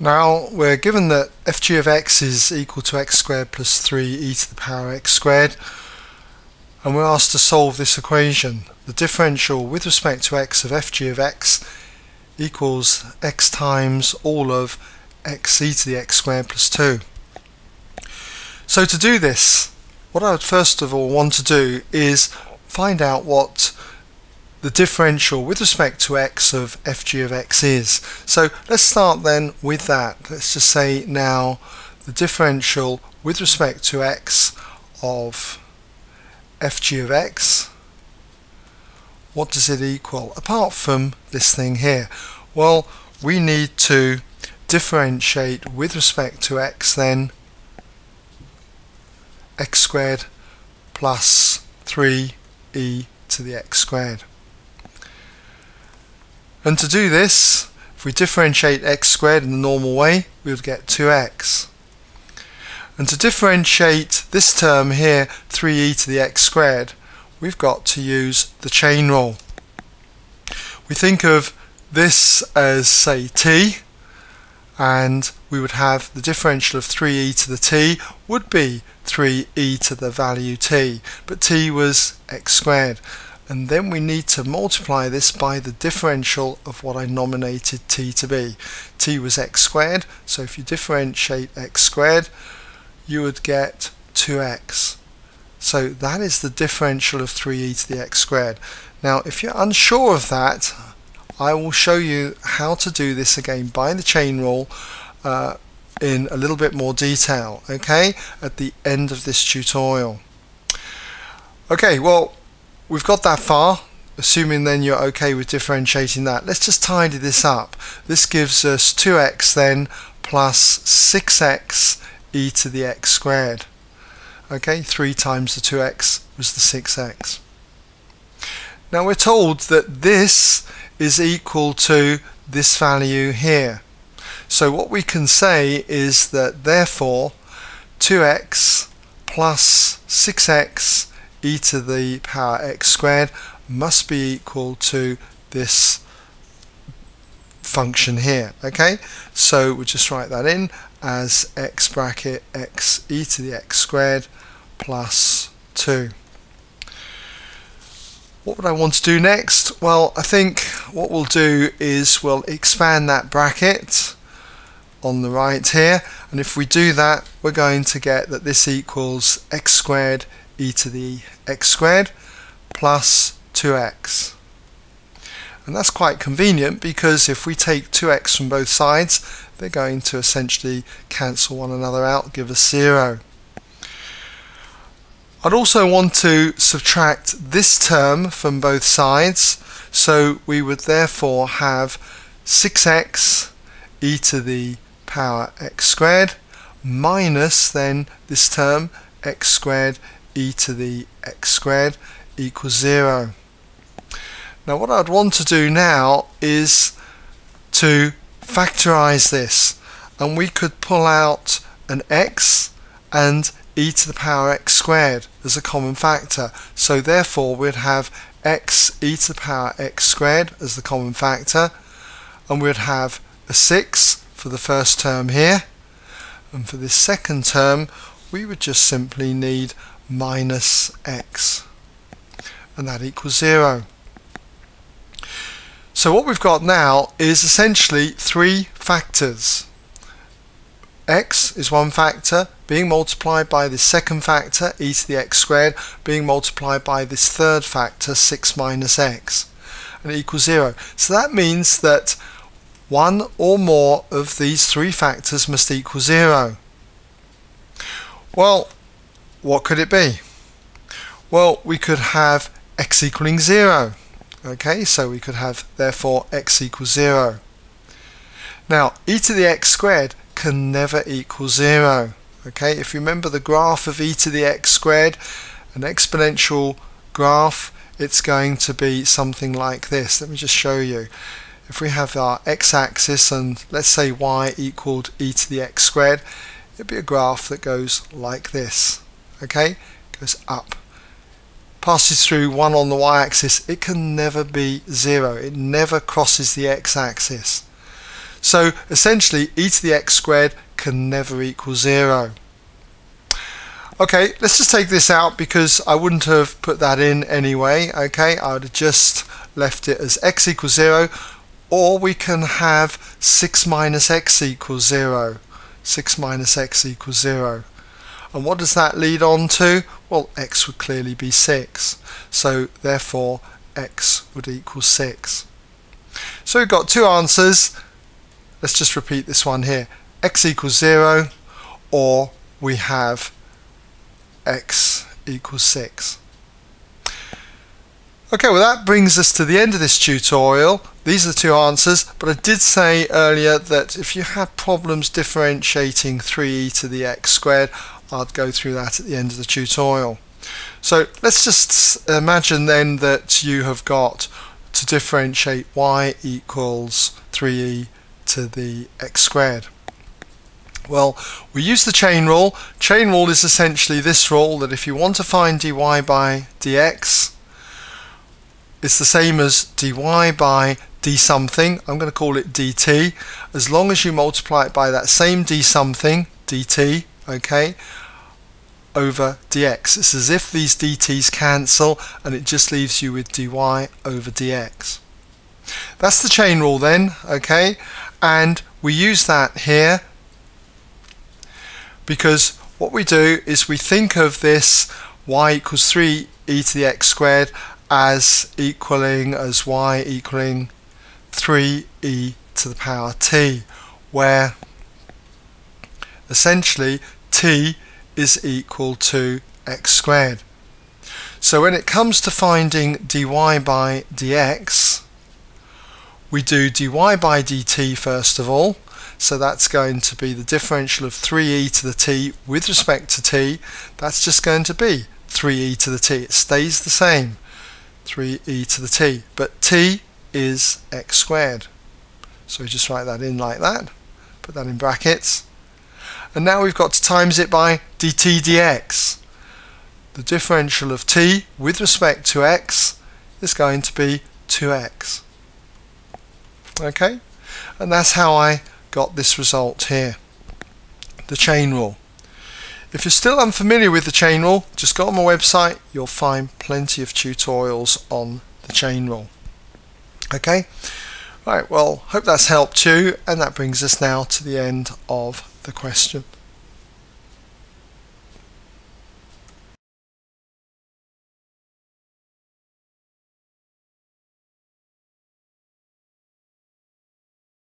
Now we're given that fg of x is equal to x squared plus 3e to the power x squared, and we're asked to solve this equation. The differential with respect to x of fg of x equals x times all of xe to the x squared plus 2. So to do this, what I would first of all want to do is find out what the differential with respect to x of fg of x is. So let's start then with that. Let's just say now the differential with respect to x of fg of x, what does it equal apart from this thing here? Well, we need to differentiate with respect to x then x squared plus 3e to the x squared. And to do this, if we differentiate x squared in the normal way, we would get 2x. And to differentiate this term here, 3e to the x squared, we've got to use the chain rule. We think of this as, say, t, and we would have the differential of 3e to the t would be 3e to the value t, but t was x squared. And then we need to multiply this by the differential of what I nominated t to be. T was x squared, so if you differentiate x squared, you would get 2x. So that is the differential of 3e to the x squared. Now, if you're unsure of that, I will show you how to do this again by the chain rule in a little bit more detail, okay, at the end of this tutorial. Okay, well, we've got that far, assuming then you're okay with differentiating that. Let's just tidy this up. This gives us 2x then plus 6xe to the x squared. Okay, 3 times the 2x was the 6x. Now we're told that this is equal to this value here. So what we can say is that therefore 2x plus 6xe to the power x squared must be equal to this function here. Okay, so we'll just write that in as x bracket xe to the x squared plus 2. What would I want to do next? Well, I think what we'll do is we'll expand that bracket on the right here, and if we do that, we're going to get that this equals x squared e to the x squared plus 2x. And that's quite convenient because if we take 2x from both sides, they're going to essentially cancel one another out, give us 0. I'd also want to subtract this term from both sides, so we would therefore have 6xe to the power x squared minus then this term x squared e to the x squared equals 0. Now what I'd want to do now is to factorize this, and we could pull out an x and e to the power x squared as a common factor, so therefore we'd have x e to the power x squared as the common factor, and we'd have a 6 for the first term here, and for this second term we would just simply need minus x, and that equals 0. So what we've got now is essentially 3 factors. X is one factor being multiplied by this second factor e to the x squared being multiplied by this third factor 6 minus x, and it equals 0. So that means that one or more of these 3 factors must equal 0. Well, what could it be? Well, we could have x equaling 0. Okay, so we could have therefore x equals 0. Now e to the x squared can never equal 0. Okay, if you remember the graph of e to the x squared, an exponential graph, it's going to be something like this. Let me just show you. If we have our x-axis and let's say y equaled e to the x squared, it'd be a graph that goes like this. Okay, it goes up, passes through 1 on the y-axis. It can never be 0. It never crosses the x-axis. So essentially e to the x squared can never equal 0. Okay, let's just take this out because I wouldn't have put that in anyway. Okay, I would have just left it as x equals 0, or we can have 6 minus x equals 0. 6 minus x equals 0. And what does that lead on to? Well, x would clearly be 6. So therefore, x would equal 6. So we've got two answers. Let's just repeat this one here. X equals 0, or we have x equals 6. Okay, well that brings us to the end of this tutorial. These are the two answers, but I did say earlier that if you have problems differentiating 3e to the x squared, I'd go through that at the end of the tutorial. So let's just imagine then that you have got to differentiate y equals 3e to the x squared. Well, we use the chain rule. Chain rule is essentially this rule that if you want to find dy by dx, it's the same as dy by d something. I'm going to call it dt. As long as you multiply it by that same d something, dt, okay, over dx. It's as if these dt's cancel and it just leaves you with dy over dx. That's the chain rule then, okay, and we use that here, because what we do is we think of this y equals 3e to the x squared as y equaling 3e to the power t, where essentially t is equal to x squared. So when it comes to finding dy by dx, we do dy by dt first of all. So that's going to be the differential of 3e to the t with respect to t. That's just going to be 3e to the t. It stays the same, 3e to the t. But t is x squared. So we just write that in like that, put that in brackets. And now we've got to times it by dt dx. The differential of t with respect to x is going to be 2x. Okay? And that's how I got this result here, the chain rule. If you're still unfamiliar with the chain rule, just go on my website, you'll find plenty of tutorials on the chain rule. Okay, right, well, hope that's helped you, and that brings us now to the end of the question.